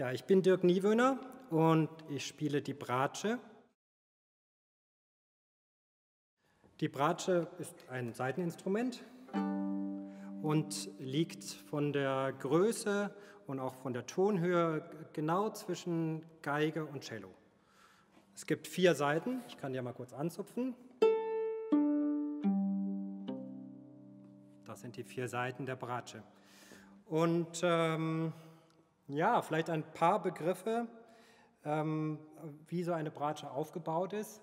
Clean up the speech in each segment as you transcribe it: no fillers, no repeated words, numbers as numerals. Ja, ich bin Dirk Niewöhner und ich spiele die Bratsche. Die Bratsche ist ein Saiteninstrument und liegt von der Größe und auch von der Tonhöhe genau zwischen Geige und Cello. Es gibt 4 Saiten, ich kann die ja mal kurz anzupfen. Das sind die 4 Saiten der Bratsche. Und ja, vielleicht ein paar Begriffe, wie so eine Bratsche aufgebaut ist.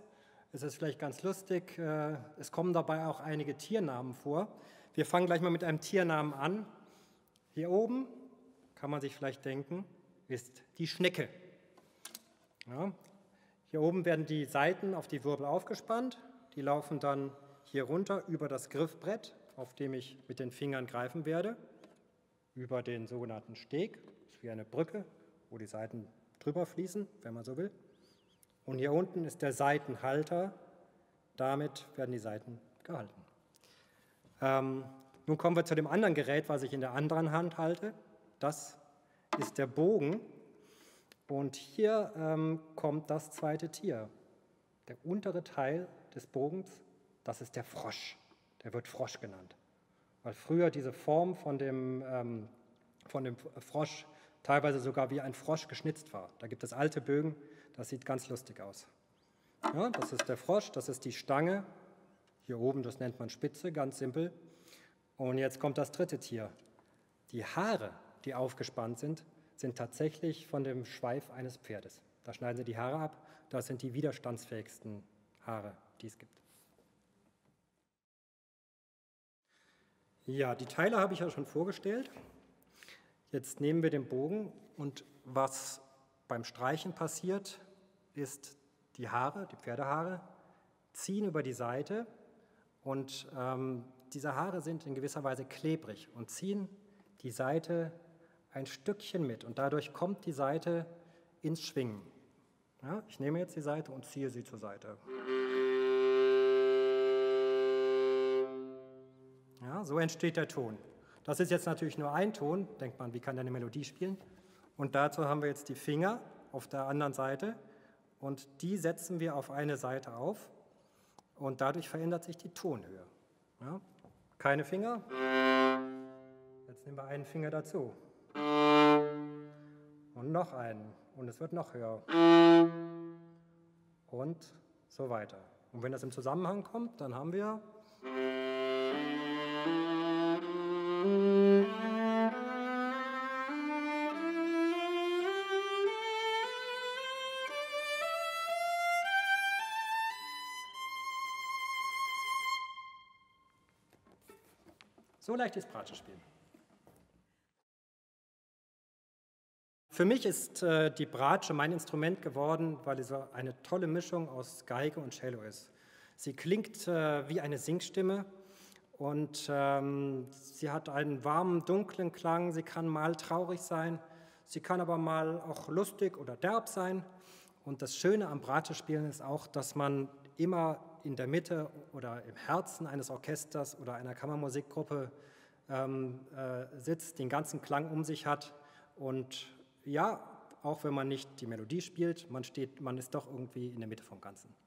Es ist vielleicht ganz lustig, es kommen dabei auch einige Tiernamen vor. Wir fangen gleich mal mit einem Tiernamen an. Hier oben, kann man sich vielleicht denken, ist die Schnecke. Ja. Hier oben werden die Saiten auf die Wirbel aufgespannt. Die laufen dann hier runter über das Griffbrett, auf dem ich mit den Fingern greifen werde, über den sogenannten Steg. Das ist wie eine Brücke, wo die Saiten drüber fließen, wenn man so will. Und hier unten ist der Saitenhalter, damit werden die Saiten gehalten. Nun kommen wir zu dem anderen Gerät, was ich in der anderen Hand halte. Das ist der Bogen. Und hier kommt das zweite Tier. Der untere Teil des Bogens, das ist der Frosch. Der wird Frosch genannt, weil früher diese Form von dem Frosch teilweise sogar wie ein Frosch geschnitzt war. Da gibt es alte Bögen, das sieht ganz lustig aus. Ja, das ist der Frosch, das ist die Stange. Hier oben, das nennt man Spitze, ganz simpel. Und jetzt kommt das dritte Tier. Die Haare, die aufgespannt sind, sind tatsächlich von dem Schweif eines Pferdes. Da schneiden sie die Haare ab, das sind die widerstandsfähigsten Haare, die es gibt. Ja, die Teile habe ich ja schon vorgestellt. Jetzt nehmen wir den Bogen und was beim Streichen passiert, ist die Haare, die Pferdehaare, ziehen über die Saite und diese Haare sind in gewisser Weise klebrig und ziehen die Saite ein Stückchen mit und dadurch kommt die Saite ins Schwingen. Ja, ich nehme jetzt die Saite und ziehe sie zur Seite. Ja, so entsteht der Ton. Das ist jetzt natürlich nur ein Ton, denkt man, wie kann der eine Melodie spielen? Und dazu haben wir jetzt die Finger auf der anderen Seite und die setzen wir auf eine Seite auf und dadurch verändert sich die Tonhöhe. Ja, keine Finger, jetzt nehmen wir einen Finger dazu und noch einen und es wird noch höher und so weiter. Und wenn das im Zusammenhang kommt, dann haben wir so leicht ist Bratsche spielen. Für mich ist die Bratsche mein Instrument geworden, weil es so eine tolle Mischung aus Geige und Cello ist. Sie klingt wie eine Singstimme und sie hat einen warmen, dunklen Klang. Sie kann mal traurig sein, sie kann aber mal auch lustig oder derb sein. Und das Schöne am Bratschespielen ist auch, dass man immer in der Mitte oder im Herzen eines Orchesters oder einer Kammermusikgruppe sitzt, den ganzen Klang um sich hat und ja, auch wenn man nicht die Melodie spielt, man ist doch irgendwie in der Mitte vom Ganzen.